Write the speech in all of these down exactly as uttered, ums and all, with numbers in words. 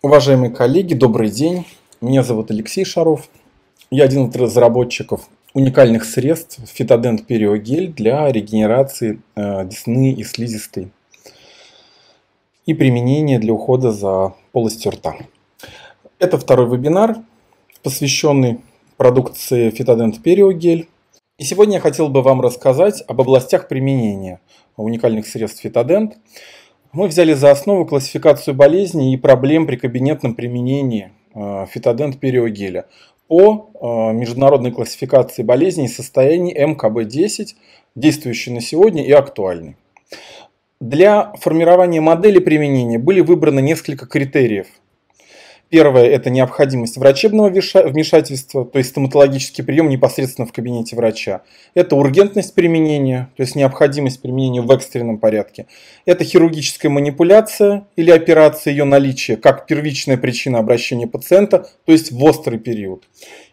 Уважаемые коллеги, добрый день. Меня зовут Алексей Шаров. Я один из разработчиков уникальных средств Фитодент Периогель для регенерации десны и слизистой и применения для ухода за полостью рта. Это второй вебинар, посвященный продукции Фитодент Периогель. И сегодня я хотел бы вам рассказать об областях применения уникальных средств Фитодент. Мы взяли за основу классификацию болезней и проблем при кабинетном применении Фитодент Периогеля по международной классификации болезней и состояний эм ка бэ десять, действующей на сегодня и актуальной. Для формирования модели применения были выбраны несколько критериев. Первое – это необходимость врачебного вмешательства, то есть стоматологический прием непосредственно в кабинете врача. Это ургентность применения, то есть необходимость применения в экстренном порядке. Это хирургическая манипуляция или операция, ее наличие как первичная причина обращения пациента, то есть в острый период.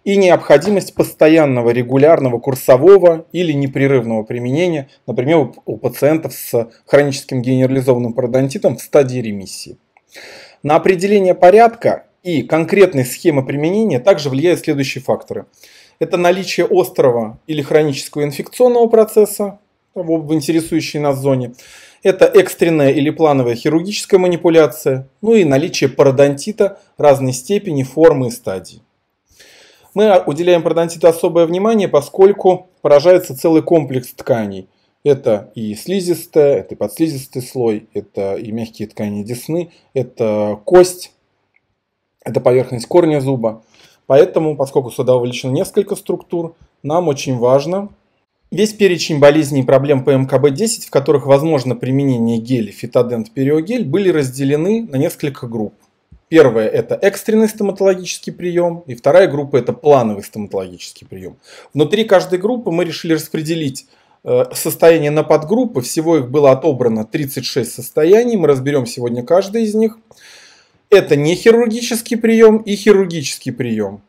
И необходимость постоянного, регулярного, курсового или непрерывного применения, например, у пациентов с хроническим генерализованным пародонтитом в стадии ремиссии. На определение порядка и конкретной схемы применения также влияют следующие факторы. Это наличие острого или хронического инфекционного процесса в интересующей нас зоне. Это экстренная или плановая хирургическая манипуляция. Ну и наличие пародонтита разной степени, формы и стадии. Мы уделяем пародонтиту особое внимание, поскольку поражается целый комплекс тканей. Это и слизистая, это и подслизистый слой, это и мягкие ткани десны, это кость, это поверхность корня зуба. Поэтому, поскольку сюда вовлечено несколько структур, нам очень важно весь перечень болезней и проблем по эм ка бэ десять, в которых возможно применение геля Фитодент Периогель, были разделены на несколько групп. Первая – это экстренный стоматологический прием, и вторая группа – это плановый стоматологический прием. Внутри каждой группы мы решили распределить состояние на подгруппы, всего их было отобрано тридцать шесть состояний, мы разберем сегодня каждый из них. Это не хирургический прием и хирургический прием.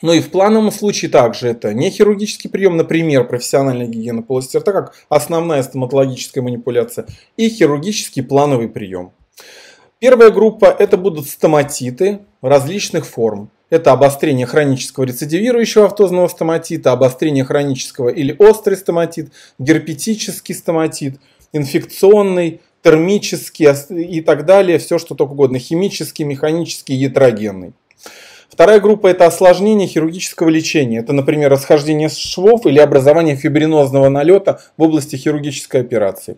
Ну и в плановом случае также это не хирургический прием, например, профессиональная гигиена полости рта, как основная стоматологическая манипуляция, и хирургический плановый прием. Первая группа – это будут стоматиты различных форм. Это обострение хронического рецидивирующего автозного стоматита, обострение хронического или острый стоматит, герпетический стоматит, инфекционный, термический и так далее, все что только угодно, химический, механический, ятрогенный. Вторая группа – это осложнение хирургического лечения. Это, например, расхождение швов или образование фибринозного налета в области хирургической операции.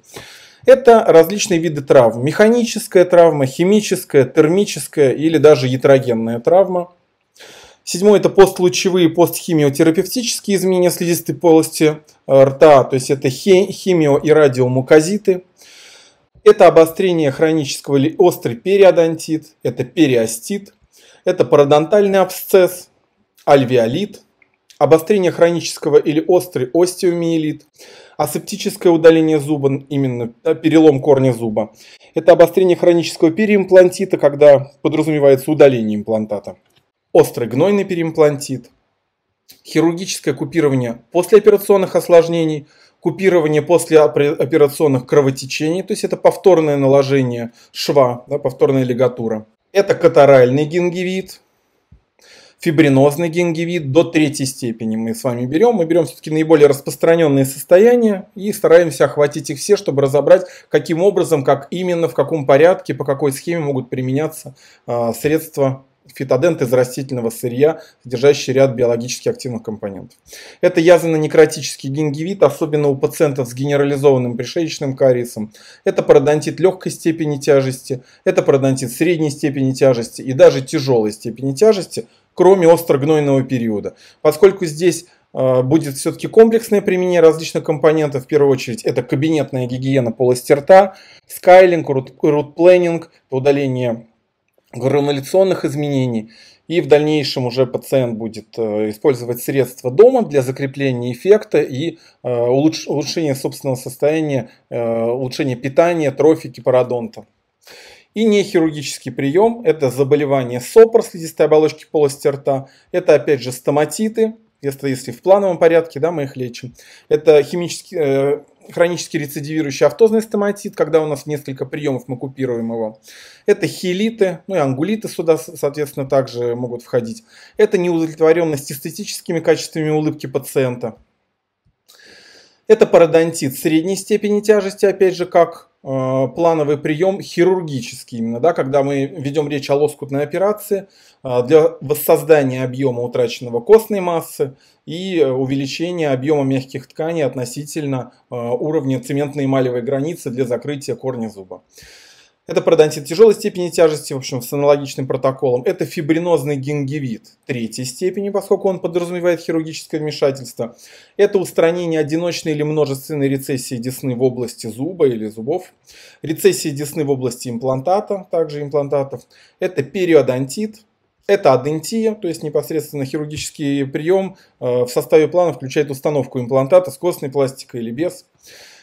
Это различные виды травм. Механическая травма, химическая, термическая или даже ятрогенная травма. Седьмое – это постлучевые, постхимиотерапевтические изменения слизистой полости рта, то есть это химио- и радиомукозиты. Это обострение хронического или острый периодонтит, это периостит, это пародонтальный абсцесс, альвеолит, обострение хронического или острый остеомиелит, асептическое удаление зуба, именно перелом корня зуба. Это обострение хронического переимплантита, когда подразумевается удаление имплантата. Острый гнойный переимплантит, хирургическое купирование послеоперационных осложнений, купирование послеоперационных кровотечений, то есть это повторное наложение шва, да, повторная лигатура. Это катаральный гингивит, фибринозный гингивит до третьей степени мы с вами берем. Мы берем все-таки наиболее распространенные состояния и стараемся охватить их все, чтобы разобрать, каким образом, как именно, в каком порядке, по какой схеме могут применяться э, средства Фитодент из растительного сырья, содержащий ряд биологически активных компонентов. Это язвенно-некротический гингивит, особенно у пациентов с генерализованным пришеечным кариесом. Это пародонтит легкой степени тяжести, это пародонтит средней степени тяжести и даже тяжелой степени тяжести, кроме острогнойного периода. Поскольку здесь будет все-таки комплексное применение различных компонентов. В первую очередь это кабинетная гигиена полости рта, скайлинг, рут-пленинг, удаление грануляционных изменений, и в дальнейшем уже пациент будет использовать средства дома для закрепления эффекта и улучшения собственного состояния, улучшения питания, трофики пародонта. И нехирургический прием – это заболевание сопор слизистой оболочки полости рта, это опять же стоматиты, если в плановом порядке, да, мы их лечим. Это химические, хронически рецидивирующий автозный стоматит, когда у нас несколько приемов мы купируем его. Это хилиты, ну и ангулиты сюда, соответственно, также могут входить. Это неудовлетворенность эстетическими качествами улыбки пациента. Это пародонтит средней степени тяжести, опять же, как э, плановый прием хирургический, именно, да, когда мы ведем речь о лоскутной операции э, для воссоздания объема утраченного костной массы и увеличения объема мягких тканей относительно э, уровня цементно-эмалевой границы для закрытия корня зуба. Это пародонтит тяжелой степени тяжести, в общем, с аналогичным протоколом. Это фибринозный гингивит третьей степени, поскольку он подразумевает хирургическое вмешательство. Это устранение одиночной или множественной рецессии десны в области зуба или зубов. Рецессии десны в области имплантата, также имплантатов. Это периодонтит. Это адентия, то есть непосредственно хирургический прием в составе плана включает установку имплантата с костной пластикой или без.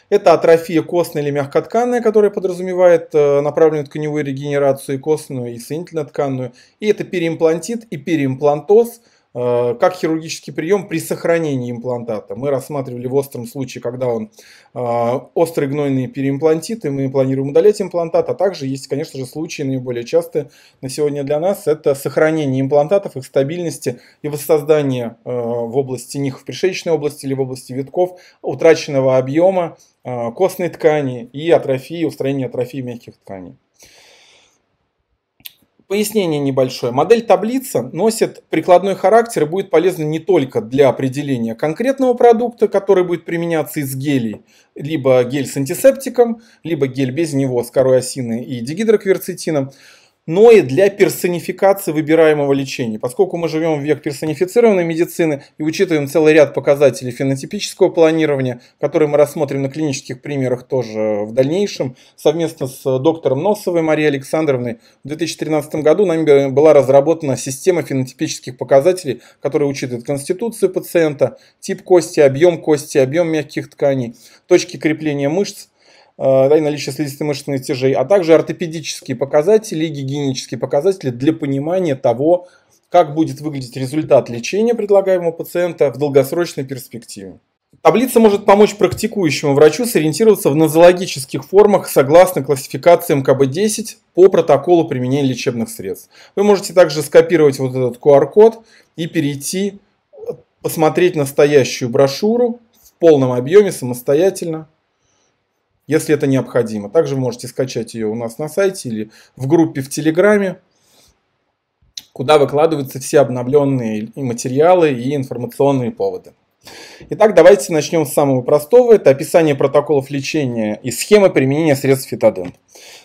Это атрофия костной или мягкотканная, которая подразумевает направленную тканевую регенерацию и костную, и соединительно-тканную. И это переимплантит и переимплантоз как хирургический прием при сохранении имплантата. Мы рассматривали в остром случае, когда он острый гнойный переимплантит, и мы планируем удалять имплантат. А также есть, конечно же, случаи наиболее частые на сегодня для нас. Это сохранение имплантатов, их стабильности и воссоздание в области них, в пришеечной области или в области витков, утраченного объема костной ткани и атрофии, устранение атрофии мягких тканей. Пояснение небольшое. Модель таблица носит прикладной характер и будет полезна не только для определения конкретного продукта, который будет применяться из гелей, либо гель с антисептиком, либо гель без него с корой осины и дигидрокверцетином, но и для персонификации выбираемого лечения. Поскольку мы живем в век персонифицированной медицины и учитываем целый ряд показателей фенотипического планирования, которые мы рассмотрим на клинических примерах тоже в дальнейшем, совместно с доктором Носовой Марией Александровной в две тысячи тринадцатом году нами была разработана система фенотипических показателей, которая учитывает конституцию пациента, тип кости, объем кости, объем мягких тканей, точки крепления мышц, да, и наличие слизисто-мышечных тяжей, а также ортопедические показатели и гигиенические показатели для понимания того, как будет выглядеть результат лечения предлагаемого пациента в долгосрочной перспективе. Таблица может помочь практикующему врачу сориентироваться в нозологических формах согласно классификации эм ка бэ десять по протоколу применения лечебных средств. Вы можете также скопировать вот этот ку ар код и перейти, посмотреть настоящую брошюру в полном объеме самостоятельно, если это необходимо. Также вы можете скачать ее у нас на сайте или в группе в Телеграме, куда выкладываются все обновленные материалы и информационные поводы. Итак, давайте начнем с самого простого. Это описание протоколов лечения и схемы применения средств фитодент.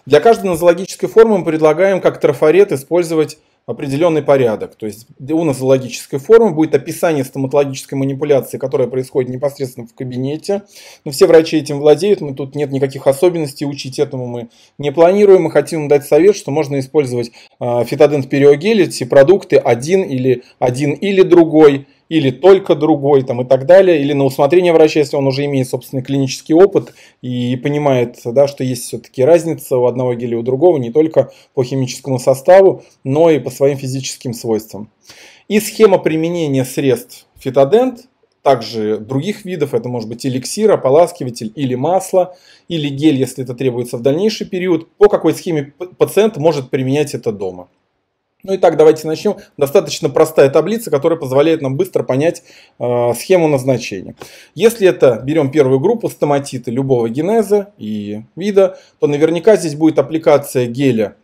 Для каждой нозологической формы мы предлагаем как трафарет использовать определенный порядок. То есть у нозологической формы будет описание стоматологической манипуляции, которая происходит непосредственно в кабинете. Но все врачи этим владеют, мы тут нет никаких особенностей, учить этому мы не планируем. Мы хотим дать совет, что можно использовать фитодент периогель, эти продукты один или один или другой, или только другой там, и так далее, или на усмотрение врача, если он уже имеет собственный клинический опыт и понимает, да, что есть все-таки разница у одного геля и у другого не только по химическому составу, но и по своим физическим свойствам. И схема применения средств фитодент, также других видов, это может быть эликсир, ополаскиватель или масло, или гель, если это требуется в дальнейший период, по какой схеме пациент может применять это дома. Ну и так, давайте начнем. Достаточно простая таблица, которая позволяет нам быстро понять э, схему назначения. Если это берем первую группу, стоматиты любого генеза и вида, то наверняка здесь будет аппликация геля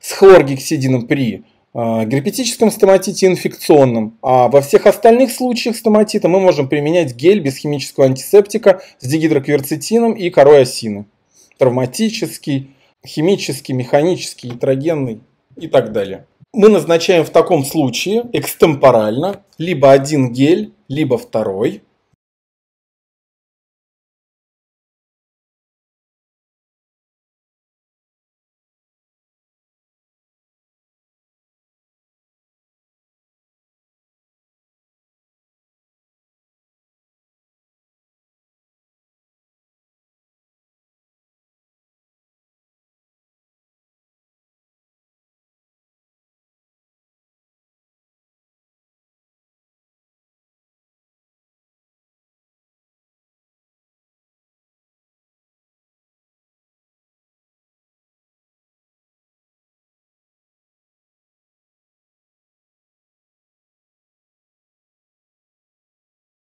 с хлоргексидином при э, герпетическом стоматите инфекционном. А во всех остальных случаях стоматита мы можем применять гель без химического антисептика с дигидрокверцетином и корой осины. Травматический, химический, механический, нитрогенный и так далее. Мы назначаем в таком случае экстемпорально либо один гель, либо второй.